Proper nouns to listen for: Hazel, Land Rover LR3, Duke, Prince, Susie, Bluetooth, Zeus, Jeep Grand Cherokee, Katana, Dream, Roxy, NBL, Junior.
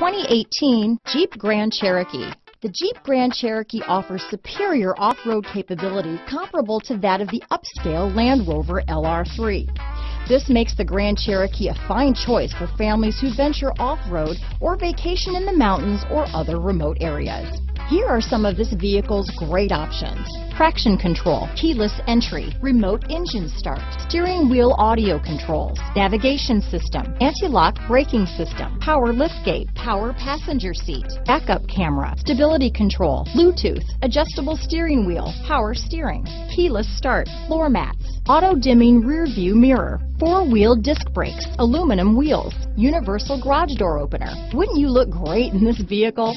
2018 Jeep Grand Cherokee. The Jeep Grand Cherokee offers superior off-road capability comparable to that of the upscale Land Rover LR3. This makes the Grand Cherokee a fine choice for families who venture off-road or vacation in the mountains or other remote areas. Here are some of this vehicle's great options: traction control, keyless entry, remote engine start, steering wheel audio controls, navigation system, anti-lock braking system, power liftgate, power passenger seat, backup camera, stability control, Bluetooth, adjustable steering wheel, power steering, keyless start, floor mats, auto dimming rear view mirror, four-wheel disc brakes, aluminum wheels, universal garage door opener. Wouldn't you look great in this vehicle?